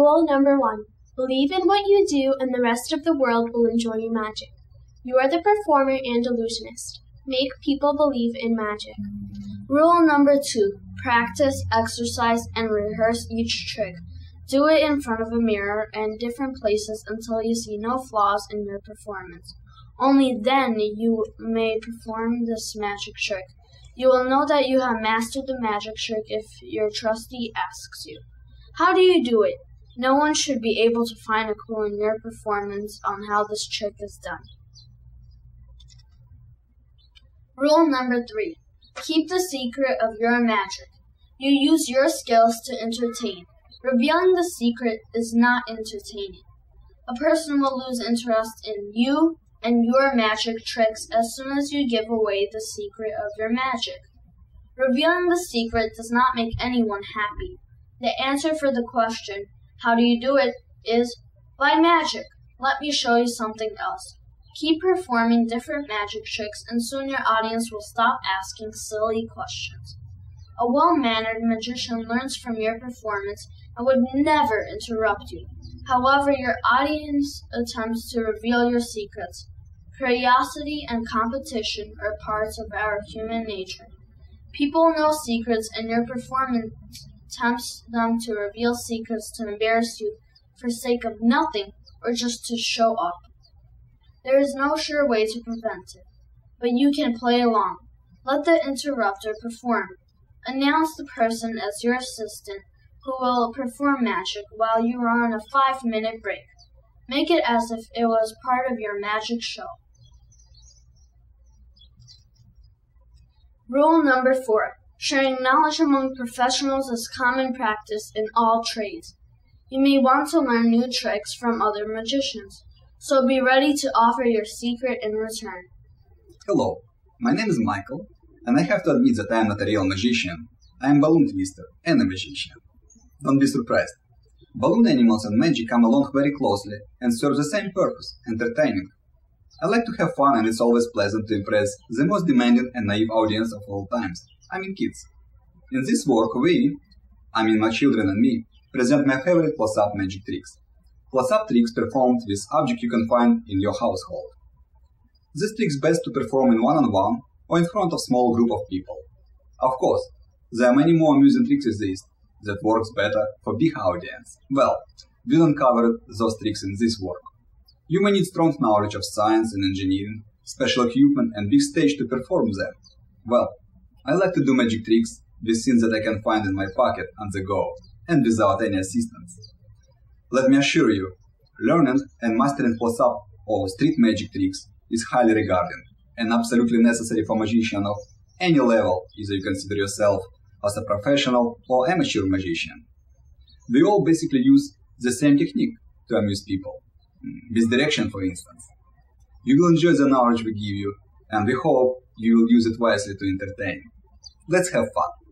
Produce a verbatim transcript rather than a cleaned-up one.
Rule number one, believe in what you do and the rest of the world will enjoy your magic. You are the performer and illusionist. Make people believe in magic. Rule number two, practice, exercise, and rehearse each trick. Do it in front of a mirror and different places until you see no flaws in your performance. Only then you may perform this magic trick. You will know that you have mastered the magic trick if your trustee asks you, "How do you do it?" No one should be able to find a clue in your performance on how this trick is done. Rule number three, keep the secret of your magic. You use your skills to entertain. Revealing the secret is not entertaining. A person will lose interest in you and your magic tricks as soon as you give away the secret of your magic. Revealing the secret does not make anyone happy. The answer for the question, "How do you do it?" is, "By magic. Let me show you something else." Keep performing different magic tricks and soon your audience will stop asking silly questions. A well-mannered magician learns from your performance and would never interrupt you. However, your audience attempts to reveal your secrets. Curiosity and competition are parts of our human nature. People know secrets, and your performance tempts them to reveal secrets to embarrass you for sake of nothing or just to show off. There is no sure way to prevent it, but you can play along. Let the interrupter perform. Announce the person as your assistant who will perform magic while you are on a five-minute break. Make it as if it was part of your magic show. Rule number four. Sharing knowledge among professionals is common practice in all trades. You may want to learn new tricks from other magicians, so be ready to offer your secret in return. Hello, my name is Michael, and I have to admit that I am not a real magician. I am a balloon twister and a magician. Don't be surprised. Balloon animals and magic come along very closely and serve the same purpose, entertaining. I like to have fun, and it's always pleasant to impress the most demanding and naive audience of all times, I mean kids. In this work we, I mean my children and me, present my favorite plus-up magic tricks. Plus-up tricks performed with objects you can find in your household. These tricks best to perform in one-on-one or in front of small group of people. Of course, there are many more amusing tricks as these that works better for big audience. Well, we'll uncover those tricks in this work. You may need strong knowledge of science and engineering, special equipment and big stage to perform them. Well, I like to do magic tricks with things that I can find in my pocket on the go and without any assistance. Let me assure you, learning and mastering plus-up or street magic tricks is highly regarded and absolutely necessary for magician of any level, either you consider yourself as a professional or amateur magician. We all basically use the same technique to amuse people, with direction for instance. You will enjoy the knowledge we give you, and we hope you will use it wisely to entertain. Let's have fun.